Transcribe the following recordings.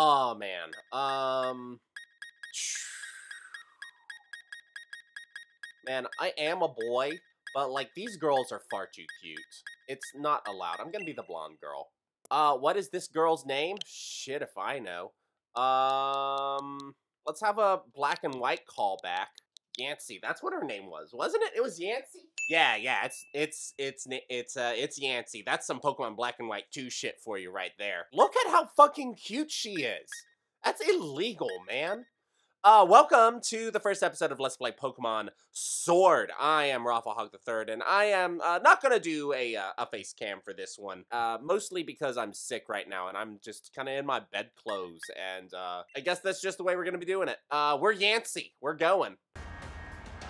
Oh, man. Man, I am a boy, but, like, these girls are far too cute. It's not allowed. I'm gonna be the blonde girl. What is this girl's name? Shit if I know. Let's have a Black and White callback. Yancy, that's what her name was, wasn't it? It was Yancy? Yeah, yeah, it's Yancy. That's some Pokemon Black and White 2 shit for you right there. Look at how fucking cute she is. That's illegal, man. Welcome to the first episode of Let's Play Pokemon Sword. I am Rafa Hog the Third, and I am not gonna do a face cam for this one. Mostly because I'm sick right now, and I'm just kind of in my bedclothes, and I guess that's just the way we're gonna be doing it. We're Yancy. We're going.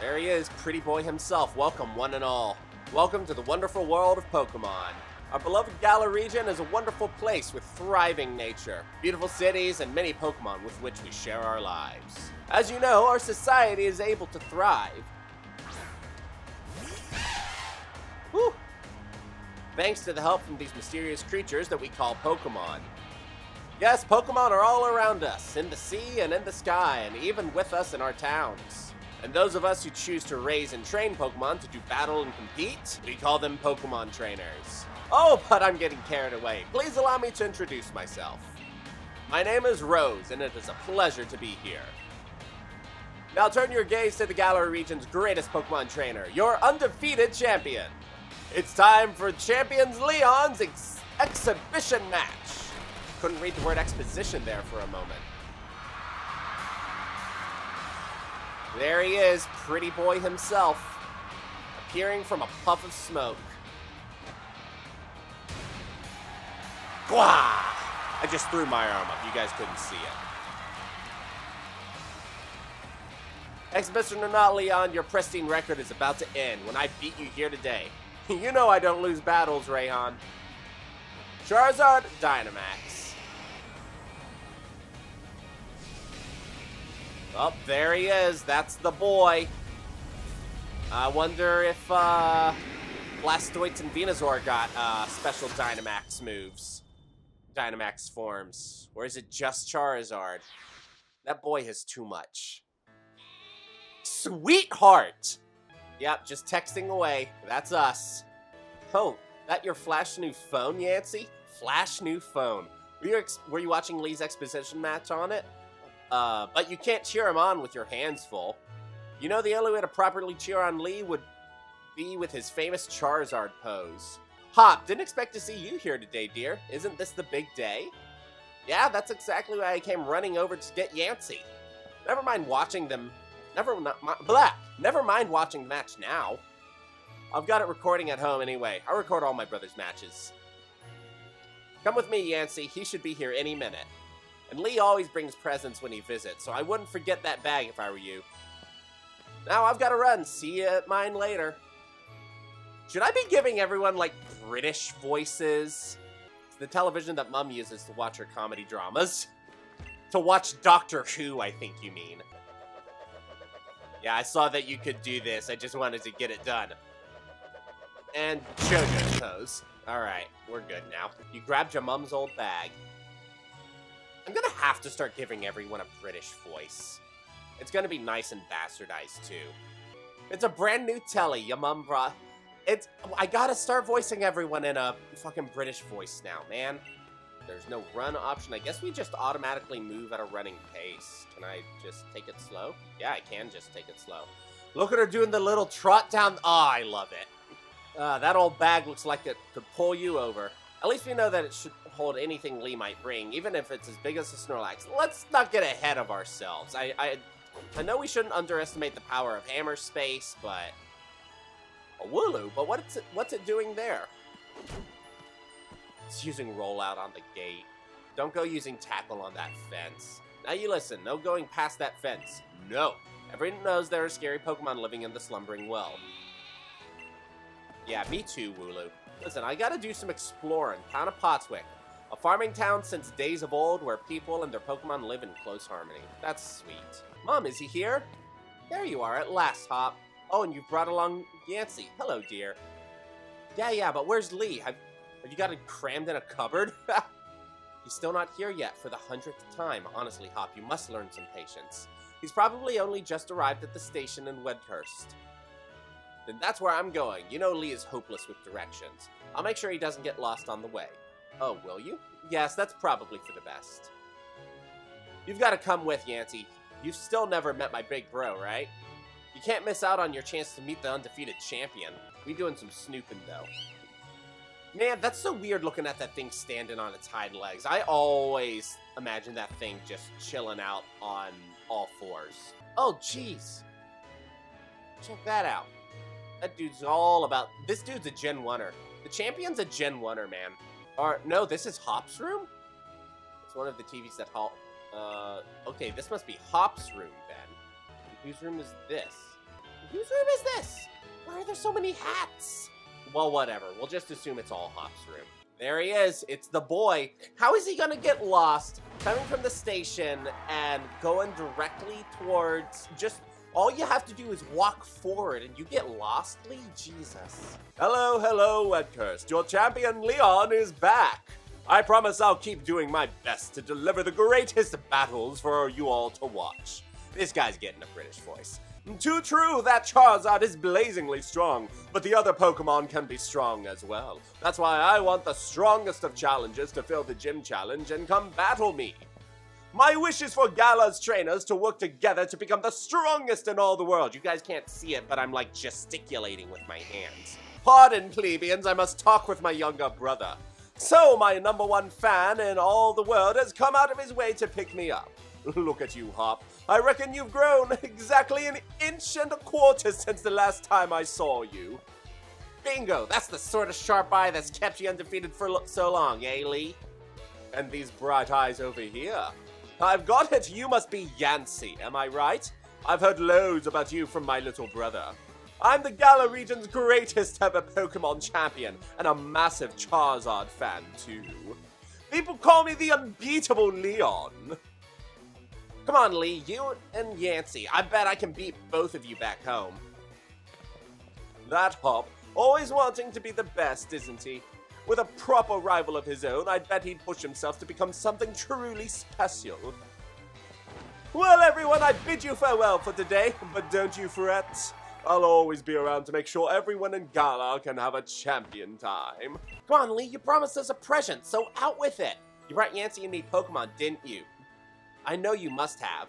There he is, pretty boy himself. Welcome, one and all. Welcome to the wonderful world of Pokemon. Our beloved Galar region is a wonderful place with thriving nature, beautiful cities, and many Pokemon with which we share our lives. As you know, our society is able to thrive. Whew. Thanks to the help from these mysterious creatures that we call Pokemon. Yes, Pokemon are all around us, in the sea and in the sky, and even with us in our towns. And those of us who choose to raise and train Pokemon to do battle and compete, we call them Pokemon trainers. Oh, but I'm getting carried away. Please allow me to introduce myself. My name is Rose, and it is a pleasure to be here. Now turn your gaze to the Galar region's greatest Pokemon trainer, your undefeated champion. It's time for Champions Leon's exhibition match. Couldn't read the word exposition there for a moment. There he is, pretty boy himself, appearing from a puff of smoke. Gwah! I just threw my arm up. You guys couldn't see it. Exhibition or not, Leon, your pristine record is about to end when I beat you here today. You know I don't lose battles, Raihan. Charizard, Dynamax. Oh, there he is. That's the boy. I wonder if Blastoise and Venusaur got special Dynamax moves. Dynamax forms. Or is it just Charizard? That boy has too much. Sweetheart! Yep, just texting away. That's us. Oh, that your flash new phone, Yancy? Flash new phone. Were you watching Lee's exposition match on it? But you can't cheer him on with your hands full. You know, the only way to properly cheer on Lee would be with his famous Charizard pose. Hop, didn't expect to see you here today, dear. Isn't this the big day? Yeah, that's exactly why I came running over to get Yancy. Never mind watching them. Never mind watching the match now. I've got it recording at home anyway. I record all my brother's matches. Come with me, Yancy. He should be here any minute. And Lee always brings presents when he visits, so I wouldn't forget that bag if I were you. Now I've got to run. See you at mine later. Should I be giving everyone, like, British voices? It's the television that Mum uses to watch her comedy dramas. To watch Doctor Who, I think you mean. Yeah, I saw that you could do this. I just wanted to get it done. And JoJo's pose. Alright, we're good now. You grabbed your Mum's old bag. I'm gonna have to start giving everyone a British voice. It's gonna be nice and bastardized, too. It's a brand new telly, your mum brought. I gotta start voicing everyone in a fucking British voice now, man. There's no run option. I guess we just automatically move at a running pace. Can I just take it slow? Yeah, I can just take it slow. Look at her doing the little trot down. Ah, I love it. That old bag looks like it could pull you over. At least we know that it should hold anything Lee might bring, even if it's as big as a Snorlax. Let's not get ahead of ourselves. I know we shouldn't underestimate the power of Hammer Space, but... A Wooloo? But what's it doing there? It's using Rollout on the gate. Don't go using Tackle on that fence. Now you listen, no going past that fence. No. Everyone knows there are scary Pokemon living in the Slumbering Well. Yeah, me too, Wooloo. Listen, I gotta do some exploring. Town of Potswick, a farming town since days of old where people and their Pokemon live in close harmony. That's sweet. Mom, is he here? There you are at last, Hop. Oh, and you brought along Yancy. Hello, dear. Yeah, but where's Lee? Have you got it crammed in a cupboard? He's still not here yet for the 100th time. Honestly, Hop, you must learn some patience. He's probably only just arrived at the station in Wedgehurst. Then that's where I'm going. You know Lee is hopeless with directions. I'll make sure he doesn't get lost on the way. Oh, will you? Yes, that's probably for the best. You've got to come with, Yancy. You've still never met my big bro, right? You can't miss out on your chance to meet the undefeated champion. We doing some snooping, though. Man, that's so weird looking at that thing standing on its hind legs. I always imagine that thing just chilling out on all fours. Oh, jeez. Check that out. That dude's all about... This dude's a Gen 1er. The champion's a Gen 1er, man. Or, no, this is Hop's room? It's one of the TVs that Hop... okay, this must be Hop's room, then. Whose room is this? Whose room is this? Why are there so many hats? Well, whatever. We'll just assume it's all Hop's room. There he is. It's the boy. How is he gonna get lost coming from the station and going directly towards just... All you have to do is walk forward and you get lost, Lee? Jesus. Hello, hello, Wedgehurst. Your champion, Leon, is back. I promise I'll keep doing my best to deliver the greatest battles for you all to watch. This guy's getting a British voice. Too true, that Charizard is blazingly strong, but the other Pokemon can be strong as well. That's why I want the strongest of challengers to fill the gym challenge and come battle me. My wish is for Galar's trainers to work together to become the strongest in all the world. You guys can't see it, but I'm like gesticulating with my hands. Pardon, plebeians, I must talk with my younger brother. So my number one fan in all the world has come out of his way to pick me up. Look at you, Hop. I reckon you've grown exactly an inch and a quarter since the last time I saw you. Bingo, that's the sort of sharp eye that's kept you undefeated for so long, eh, Lee? And these bright eyes over here. I've got it, you must be Yancy, am I right? I've heard loads about you from my little brother. I'm the Galar region's greatest ever Pokemon champion, and a massive Charizard fan too. People call me the unbeatable Leon. Come on, Lee, you and Yancy. I bet I can beat both of you back home. That Hop, always wanting to be the best, isn't he? With a proper rival of his own, I bet he'd push himself to become something truly special. Well, everyone, I bid you farewell for today, but don't you fret. I'll always be around to make sure everyone in Galar can have a champion time. Come on, Lee, you promised us a present, so out with it. You brought Yancy and me Pokemon, didn't you? I know you must have.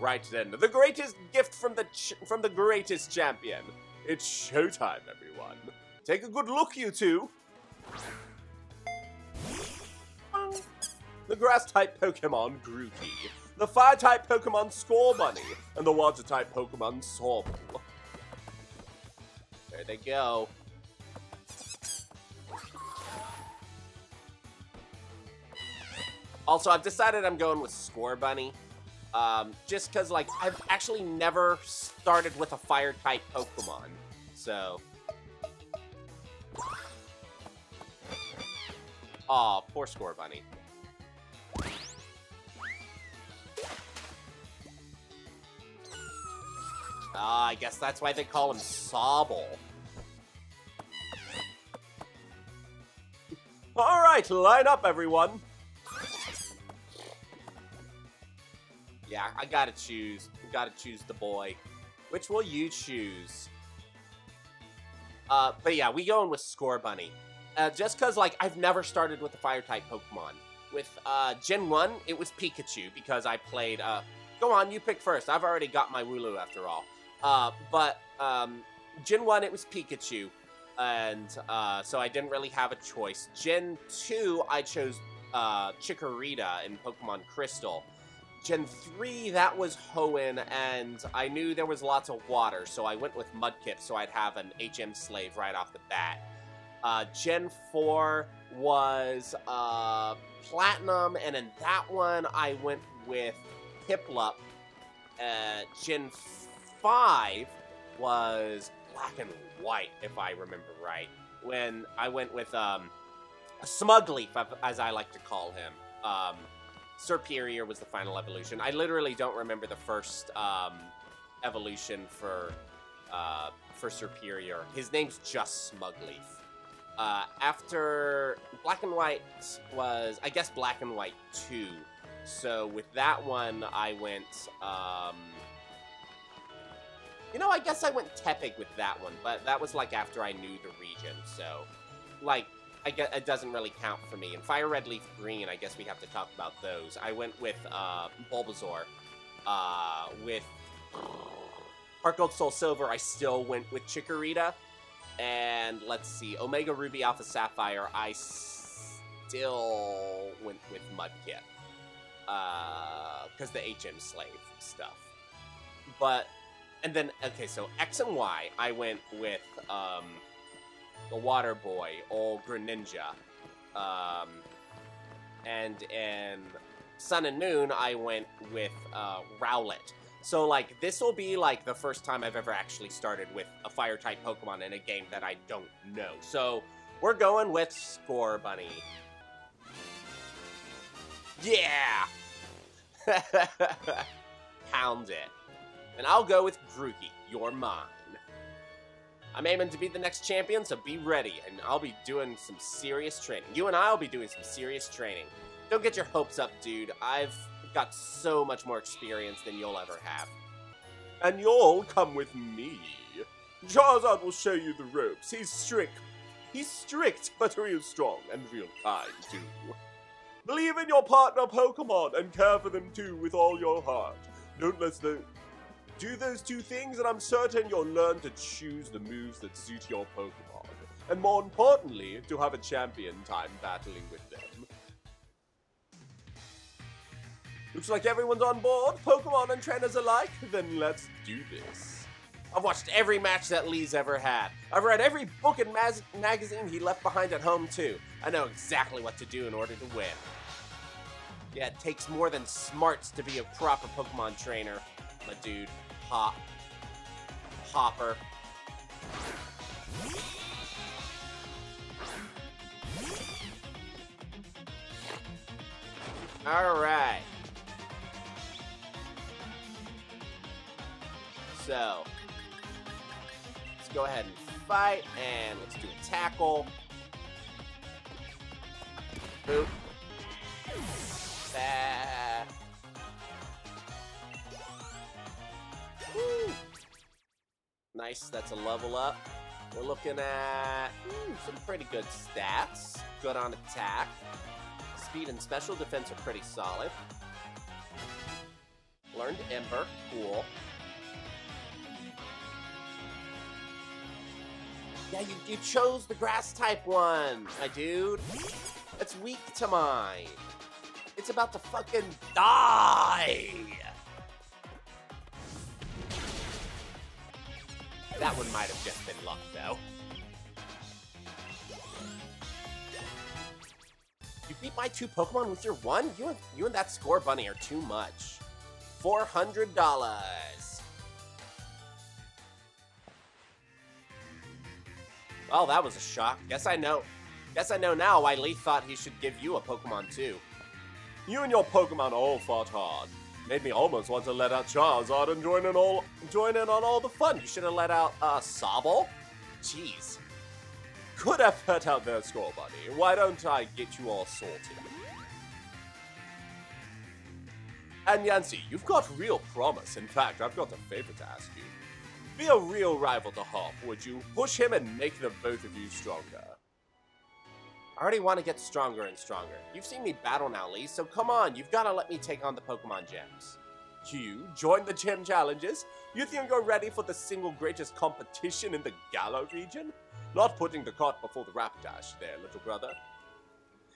Right then, the greatest gift from the greatest champion. It's showtime, everyone. Take a good look, you two. The grass-type Pokemon, Grookey. The fire-type Pokemon, Scorbunny. And the water-type Pokemon, Sobble. There they go. Also, I've decided I'm going with Scorbunny, just because, like, I've actually never started with a fire-type Pokemon, so... Aw, poor Scorbunny. Ah, I guess that's why they call him Sobble. Alright, line up, everyone! Yeah, I gotta choose. We gotta choose the boy. Which will you choose? But yeah, we going with Scorbunny. Just cause, like, I've never started with a fire-type Pokemon. With, Gen 1, it was Pikachu, because I played, Go on, you pick first. I've already got my Wooloo, after all. Gen 1, it was Pikachu. And, so I didn't really have a choice. Gen 2, I chose, Chikorita in Pokemon Crystal. Gen 3, that was Hoenn, and I knew there was lots of water, so I went with Mudkip, so I'd have an HM Slave right off the bat. Gen 4 was Platinum, and in that one, I went with Piplup. Gen 5 was Black and White, if I remember right, when I went with Smugleaf, as I like to call him. Serperior was the final evolution. I literally don't remember the first evolution for Serperior. His name's just Smugleaf. After Black and White was, I guess, Black and White 2. So with that one, I went, you know, I guess I went Tepig with that one, but that was, like, after I knew the region, so, like, I guess it doesn't really count for me. And Fire Red, Leaf Green, I guess we have to talk about those. I went with, Bulbasaur, with Heart Gold, Soul Silver, I still went with Chikorita, and, let's see, Omega Ruby, Alpha Sapphire, I still went with Mudkip, because the HM Slave stuff, but... And then, okay, so X and Y, I went with, the Water Boy, old Greninja. And in Sun and Moon, I went with, Rowlet. So, like, this will be, like, the first time I've ever actually started with a Fire-type Pokemon in a game that I don't know. So, we're going with Scorbunny. Yeah! Pound it. And I'll go with Grookey, you're mine. I'm aiming to be the next champion, so be ready, and I'll be doing some serious training. You and I will be doing some serious training. Don't get your hopes up, dude. I've got so much more experience than you'll ever have. And you'll come with me. Charizard will show you the ropes. He's strict, but real strong and real kind, too. Believe in your partner Pokemon and care for them, too, with all your heart. Don't let them... Do those two things, and I'm certain you'll learn to choose the moves that suit your Pokemon. And more importantly, to have a champion time battling with them. Looks like everyone's on board, Pokemon and trainers alike. Then let's do this. I've watched every match that Lee's ever had. I've read every book and magazine he left behind at home, too. I know exactly what to do in order to win. Yeah, it takes more than smarts to be a proper Pokemon trainer. My dude. Hopper. Alright. So, let's go ahead and fight, and let's do a tackle. Boop. Bah. Woo. Nice, that's a level up. We're looking at some pretty good stats. Good on attack. Speed and special defense are pretty solid. Learned Ember, cool. Yeah, you chose the grass type one, my dude. That's weak to mine. It's about to fucking die! That one might have just been luck, though. You beat my two Pokemon with your one? You and that Scorbunny are too much. $400. Well, that was a shock. Guess I know now why Lee thought he should give you a Pokemon too. You and your Pokemon all fought hard. Made me almost want to let out Charizard and join in on all the fun. You should have let out, Sobble? Jeez. Could have hurt out there, Scorbunny. Why don't I get you all sorted? And Yancy, you've got real promise. In fact, I've got a favor to ask you. Be a real rival to Hop, would you? Push him and make the both of you stronger. I already want to get stronger and stronger. You've seen me battle now, Lee, so come on, you've got to let me take on the Pokemon Gems. You join the Gem Challenges? You think you're ready for the single greatest competition in the Galar region? Not putting the cart before the Rapidash there, little brother.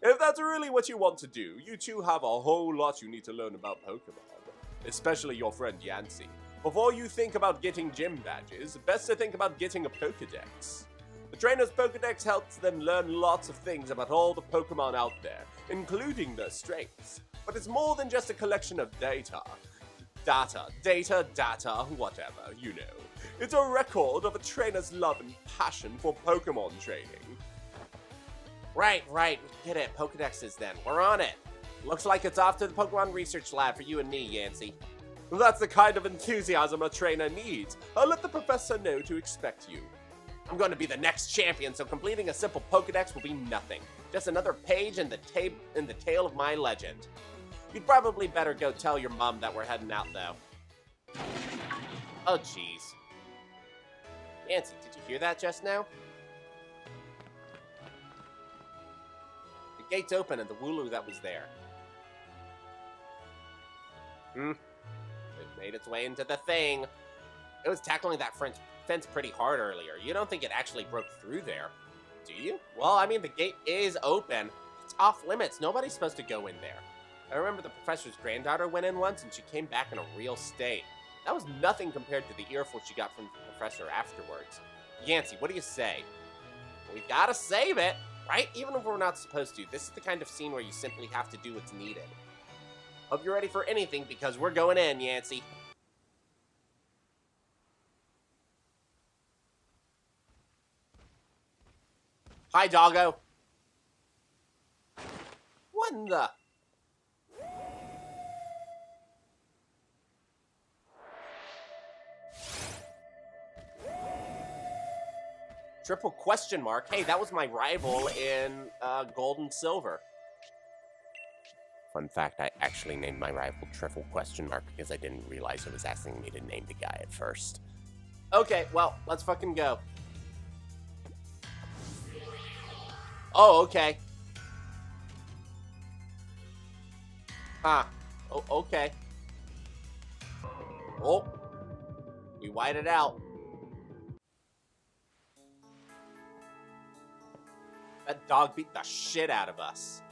If that's really what you want to do, you two have a whole lot you need to learn about Pokemon. Especially your friend Yancy. Before you think about getting gym badges, best to think about getting a Pokédex. The trainer's Pokédex helps them learn lots of things about all the Pokémon out there, including their strengths. But it's more than just a collection of data. Whatever, you know. It's a record of a trainer's love and passion for Pokémon training. Right, get it, Pokédexes then, we're on it. Looks like it's off to the Pokémon Research Lab for you and me, Yancy. That's the kind of enthusiasm a trainer needs. I'll let the professor know to expect you. I'm going to be the next champion, so completing a simple Pokédex will be nothing. Just another page in the tale of my legend. You'd probably better go tell your mom that we're heading out, though. Oh, jeez. Yancy, did you hear that just now? The gate's open and the Wooloo that was there. It made its way into the thing. It was tackling that fence pretty hard earlier. You don't think it actually broke through there, do you? Well, I mean, the gate is open. It's off limits. Nobody's supposed to go in there. I remember the professor's granddaughter went in once and she came back in a real state. That was nothing compared to the earful she got from the professor afterwards. Yancy, what do you say? We gotta save it, right? Even if we're not supposed to, this is the kind of scene where you simply have to do what's needed. Hope you're ready for anything because we're going in, Yancy. Hi, doggo. What in the... Triple question mark. Hey, that was my rival in Gold and Silver. Fun fact, I actually named my rival Triple question mark because I didn't realize it was asking me to name the guy at first. Okay, well, let's fucking go. Oh, okay. Huh. Oh, okay. Oh. We wide it out. That dog beat the shit out of us.